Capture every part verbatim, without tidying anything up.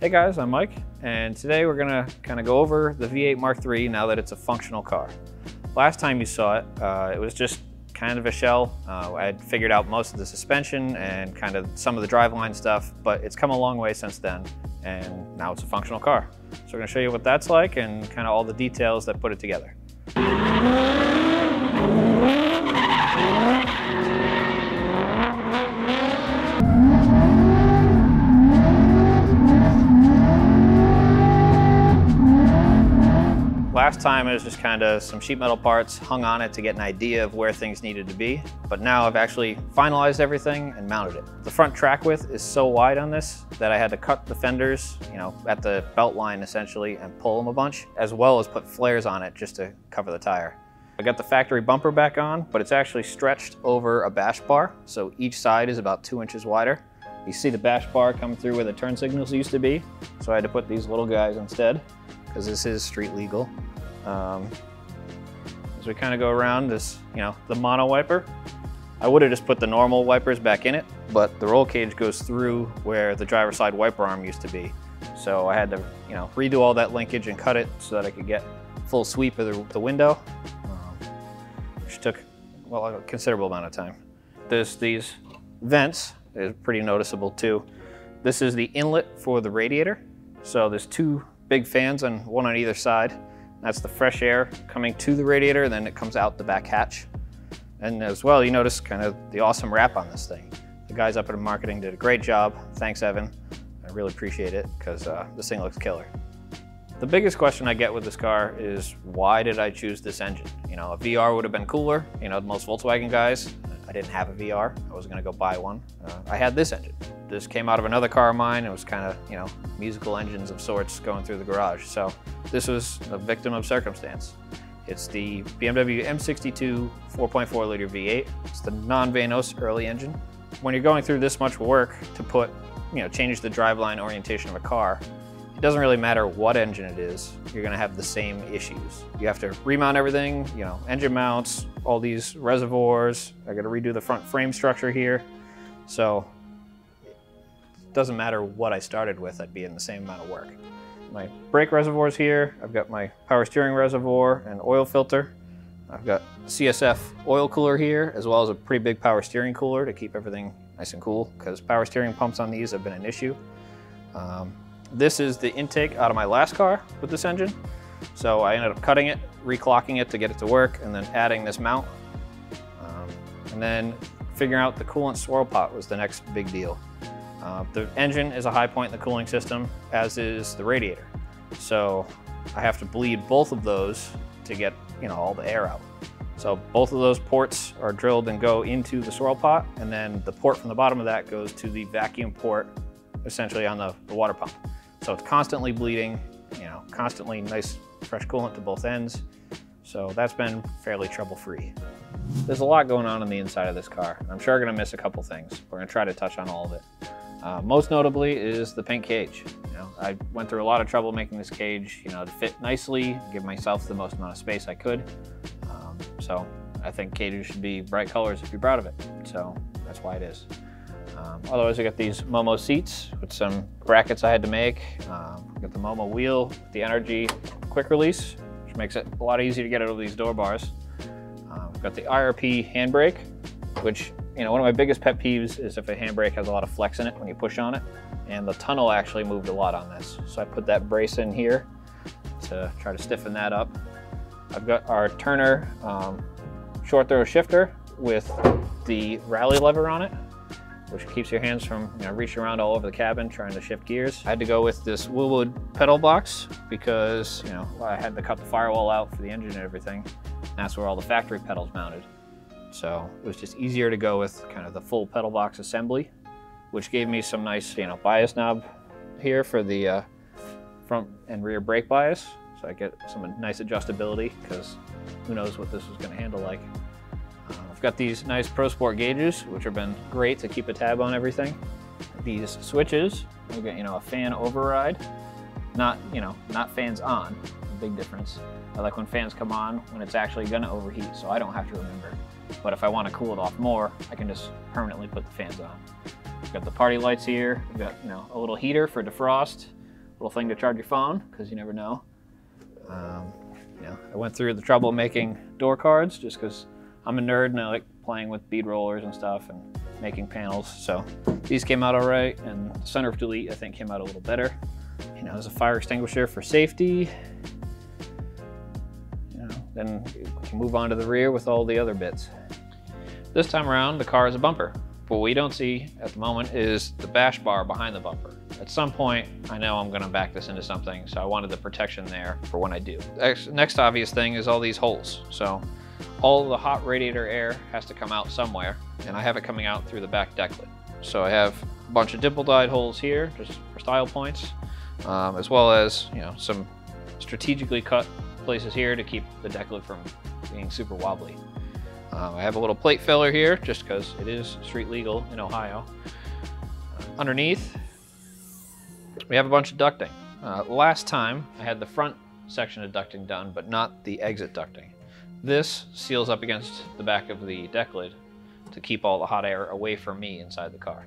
Hey guys, I'm Mike, and today we're gonna kind of go over the V eight Mark three now that it's a functional car. Last time you saw it, uh, it was just kind of a shell. Uh, I had figured out most of the suspension and kind of some of the driveline stuff, but it's come a long way since then, and now it's a functional car. So we're gonna show you what that's like and kind of all the details that put it together. Last time it was just kind of some sheet metal parts hung on it to get an idea of where things needed to be, but now I've actually finalized everything and mounted it. The front track width is so wide on this that I had to cut the fenders, you know, at the belt line essentially, and pull them a bunch, as well as put flares on it just to cover the tire. I got the factory bumper back on, but it's actually stretched over a bash bar, so each side is about two inches wider. You see the bash bar come through where the turn signals used to be, so I had to put these little guys instead, because this is street legal. Um, as we kind of go around this, you know, the mono wiper, I would have just put the normal wipers back in it, but the roll cage goes through where the driver's side wiper arm used to be. So I had to, you know, redo all that linkage and cut it so that I could get full sweep of the, the window, um, which took, well, a considerable amount of time. There's these vents, is pretty noticeable too. This is the inlet for the radiator. So there's two big fans and one on either side. That's the fresh air coming to the radiator, and then it comes out the back hatch. And as well, you notice kind of the awesome wrap on this thing. The guys up in marketing did a great job. Thanks, Evan. I really appreciate it, because uh, this thing looks killer. The biggest question I get with this car is, why did I choose this engine? You know, a V R would have been cooler. You know, most Volkswagen guys, I didn't have a V R. I was gonna go buy one. Uh, I had this engine. This came out of another car of mine. It was kind of, you know, musical engines of sorts going through the garage. So this was a victim of circumstance. It's the B M W M sixty-two four point four liter V eight. It's the non-Vanos early engine. When you're going through this much work to put, you know, change the driveline orientation of a car, it doesn't really matter what engine it is, you're gonna have the same issues. You have to remount everything, you know, engine mounts, all these reservoirs. I gotta redo the front frame structure here. So, doesn't matter what I started with, I'd be in the same amount of work. My brake reservoir's here, I've got my power steering reservoir and oil filter. I've got C S F oil cooler here, as well as a pretty big power steering cooler to keep everything nice and cool, because power steering pumps on these have been an issue. Um, this is the intake out of my last car with this engine. So I ended up cutting it, reclocking it to get it to work, and then adding this mount. Um, and then figuring out the coolant swirl pot was the next big deal. Uh, the engine is a high point in the cooling system, as is the radiator. So I have to bleed both of those to get, you know, all the air out. So both of those ports are drilled and go into the swirl pot, and then the port from the bottom of that goes to the vacuum port, essentially on the, the water pump. So it's constantly bleeding, you know, constantly nice fresh coolant to both ends. So that's been fairly trouble-free. There's a lot going on on the inside of this car. I'm sure we're gonna miss a couple things. We're gonna try to touch on all of it. Uh, most notably is the paint cage. You know, I went through a lot of trouble making this cage, you know, to fit nicely, give myself the most amount of space I could. Um, so I think cages should be bright colors if you're proud of it. So that's why it is. Um, otherwise, I got these Momo seats with some brackets I had to make. Um, got the Momo wheel with the energy quick release, which makes it a lot easier to get out of these door bars. Um, got the I R P handbrake, which, you know, one of my biggest pet peeves is if a handbrake has a lot of flex in it when you push on it, and the tunnel actually moved a lot on this. So I put that brace in here to try to stiffen that up. I've got our Turner um, short throw shifter with the rally lever on it, which keeps your hands from, you know, reaching around all over the cabin trying to shift gears. I had to go with this Wilwood pedal box because, you know, I had to cut the firewall out for the engine and everything. And that's where all the factory pedals mounted. So it was just easier to go with kind of the full pedal box assembly, which gave me some nice, you know, bias knob here for the uh, front and rear brake bias. So I get some nice adjustability, because who knows what this is going to handle like. Uh, I've got these nice Pro Sport gauges, which have been great to keep a tab on everything. These switches, we've got, you know, a fan override, not, you know, not fans on, big difference. I like when fans come on when it's actually going to overheat, so I don't have to remember. But if I want to cool it off more, I can just permanently put the fans on. We've got the party lights here. We've got, you know, a little heater for defrost. little thing to charge your phone, because you never know. Um, you know, I went through the trouble of making door cards just because I'm a nerd and I like playing with bead rollers and stuff and making panels. So these came out all right, and the center of delete I think came out a little better. You know, there's a fire extinguisher for safety. You know, then we can move on to the rear with all the other bits. This time around, the car is a bumper. What we don't see at the moment is the bash bar behind the bumper. At some point, I know I'm gonna back this into something, so I wanted the protection there for when I do. Next obvious thing is all these holes. So all the hot radiator air has to come out somewhere, and I have it coming out through the back decklet. So I have a bunch of dimple dyed holes here, just for style points, um, as well as, you know, some strategically cut places here to keep the decklet from being super wobbly. Um, I have a little plate filler here, just because it is street legal in Ohio. Uh, underneath, we have a bunch of ducting. Uh, last time, I had the front section of ducting done, but not the exit ducting. This seals up against the back of the deck lid to keep all the hot air away from me inside the car.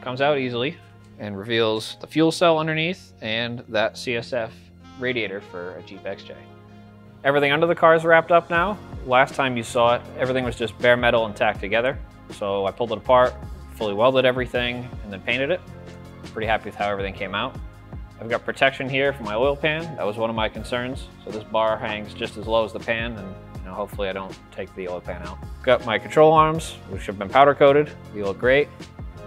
Comes out easily and reveals the fuel cell underneath and that C S F radiator for a Jeep X J. Everything under the car is wrapped up now. Last time you saw it, everything was just bare metal and tacked together. So I pulled it apart, fully welded everything, and then painted it. Pretty happy with how everything came out. I've got protection here for my oil pan. That was one of my concerns. So this bar hangs just as low as the pan, and you know, hopefully I don't take the oil pan out. Got my control arms, which have been powder coated. They look great.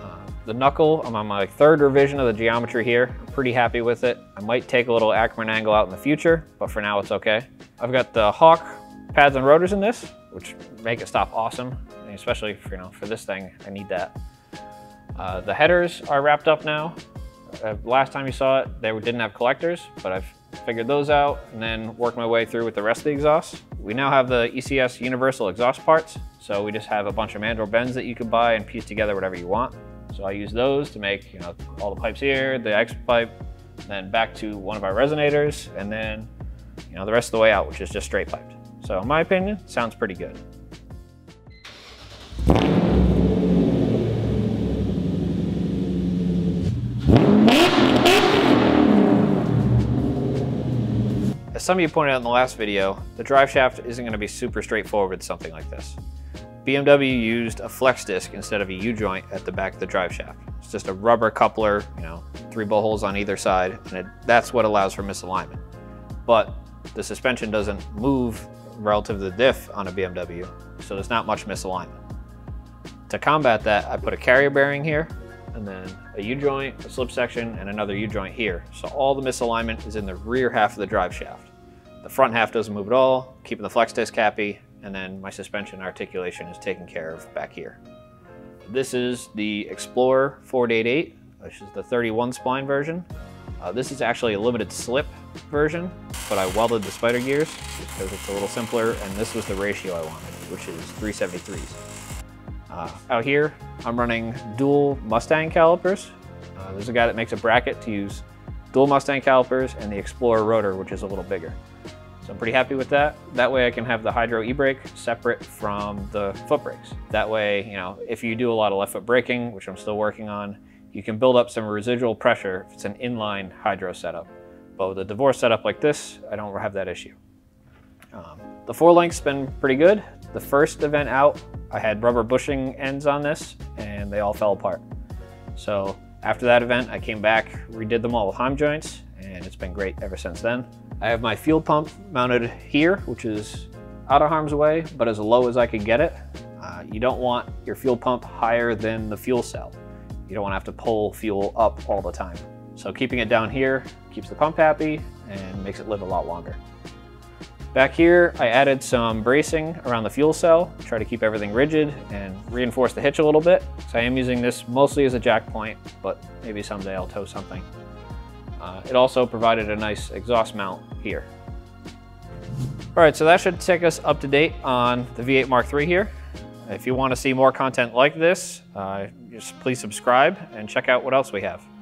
Uh, the knuckle, I'm on my third revision of the geometry here. I'm pretty happy with it. I might take a little Ackermann angle out in the future, but for now it's okay. I've got the Hawk pads and rotors in this, which make it stop awesome. And especially for, you know, for this thing, I need that. Uh, the headers are wrapped up now. Uh, last time you saw it, they didn't have collectors, but I've figured those out and then worked my way through with the rest of the exhaust. We now have the E C S universal exhaust parts. So we just have a bunch of mandrel bends that you can buy and piece together whatever you want. So I use those to make, you know, all the pipes here, the exit pipe, then back to one of our resonators, and then, you know, the rest of the way out, which is just straight piped. So in my opinion, it sounds pretty good. As some of you pointed out in the last video, the drive shaft isn't going to be super straightforward with something like this. B M W used a flex disc instead of a U-joint at the back of the drive shaft. It's just a rubber coupler, you know, three bolt holes on either side, and it, that's what allows for misalignment. But the suspension doesn't move relative to the diff on a B M W, so there's not much misalignment. To combat that, I put a carrier bearing here, and then a U-joint, a slip section, and another U-joint here. So all the misalignment is in the rear half of the drive shaft. The front half doesn't move at all, keeping the flex disc happy, and then my suspension articulation is taken care of back here. This is the Explorer four eighty-eight, which is the thirty-one spline version. Uh, this is actually a limited slip version, but I welded the spider gears just because it's a little simpler, and this was the ratio I wanted, which is three seventy-threes. Uh, out here, I'm running dual Mustang calipers. Uh, there's a guy that makes a bracket to use dual Mustang calipers and the Explorer rotor, which is a little bigger. So I'm pretty happy with that. That way I can have the hydro e-brake separate from the foot brakes. That way, you know, if you do a lot of left foot braking, which I'm still working on, you can build up some residual pressure if it's an inline hydro setup. But with a divorce setup like this, I don't have that issue. Um, the forelink's been pretty good. The first event out, I had rubber bushing ends on this and they all fell apart. So after that event, I came back, redid them all with Heim joints, and it's been great ever since then. I have my fuel pump mounted here, which is out of harm's way, but as low as I could get it. Uh, you don't want your fuel pump higher than the fuel cell. You don't want to have to pull fuel up all the time. So keeping it down here keeps the pump happy and makes it live a lot longer. Back here, I added some bracing around the fuel cell, try to keep everything rigid and reinforce the hitch a little bit. So I am using this mostly as a jack point, but maybe someday I'll tow something. Uh, it also provided a nice exhaust mount here. All right, so that should take us up to date on the V eight Mark three here. If you want to see more content like this, uh, just please subscribe and check out what else we have.